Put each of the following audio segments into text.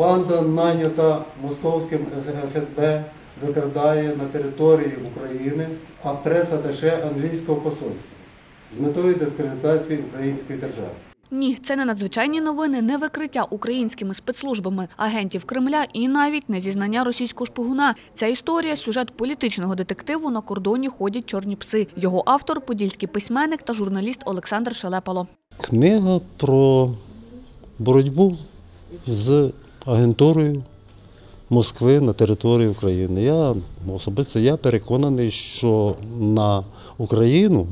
банда, найнята московським ЗГФСБ, викрадає на території України прес-аташе англійського посольства з метою дискредитації української держави. Ні, це не надзвичайні новини, не викриття українськими спецслужбами агентів Кремля і навіть не зізнання російського шпигуна. Ця історія – сюжет політичного детективу «На кордоні ходять чорні пси». Його автор – подільський письменник та журналіст Олександр Шелепало. Книга про боротьбу з агентурою Москви на території України. Особисто я переконаний, що на Україну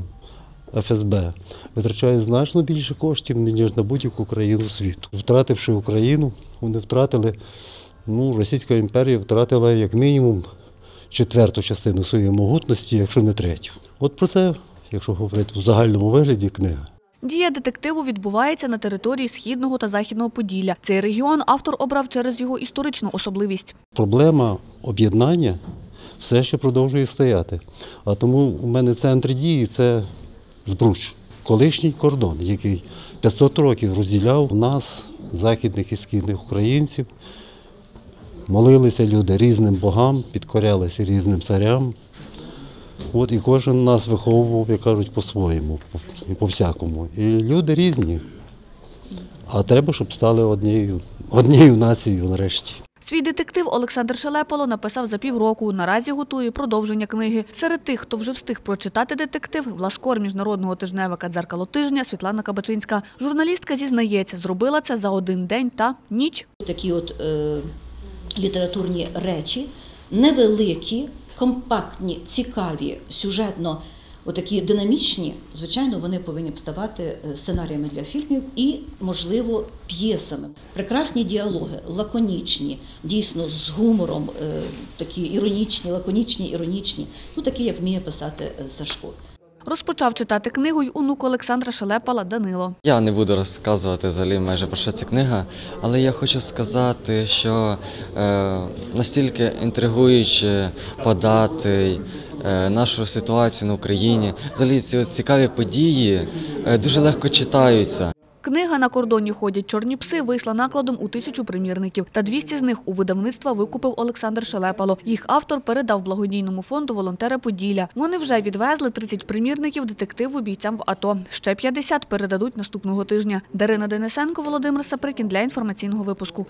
ФСБ витрачає значно більше коштів, ніж на будь-яку країну світу. Втративши Україну, вони втратили, Російська імперія втратила як мінімум четверту частину своєї могутності, якщо не третю. От про це, якщо говорити в загальному вигляді, книга. Дія детективу відбувається на території Східного та Західного Поділля. Цей регіон автор обрав через його історичну особливість. Проблема об'єднання все ще продовжує стояти. А тому у мене центр дії – це Збруч, колишній кордон, який 500 років розділяв нас, західних і східних українців. Молилися люди різним богам, підкорялися різним царям. І кожен нас виховував, як кажуть, по-своєму, по-всякому. І люди різні, а треба, щоб стали однією нацією нарешті. Свій детектив Олександр Шелепало написав за півроку. Наразі готує продовження книги. Серед тих, хто вже встиг прочитати детектив, гласкор міжнародного тижневика «Дзеркало тижня» Світлана Кабачинська. Журналістка зізнається, зробила це за один день та ніч. Такі літературні речі, невеликі, компактні, цікаві, сюжетно такі динамічні, звичайно, вони повинні б ставати сценаріями для фільмів і, можливо, п'єсами. Прекрасні діалоги, лаконічні, дійсно з гумором, такі іронічні, лаконічні, іронічні, такі, як вміє писати Сашко. Розпочав читати книгу й онук Олександра Шелепала Данило. Я не буду розказувати взагалі майже про що ця книга, але я хочу сказати, що настільки інтригуюче подати нашу ситуацію на Україні. Взагалі ці цікаві події дуже легко читаються. Книга «На кордоні ходять чорні пси» вийшла накладом у 1000 примірників, та 200 з них у видавництва викупив Олександр Шелепало. Їх автор передав благодійному фонду «Волонтери Поділля». Вони вже відвезли 30 примірників детективу бійцям в АТО. Ще 50 передадуть наступного тижня. Дарина Денисенко, Володимир Саприкін для інформаційного випуску.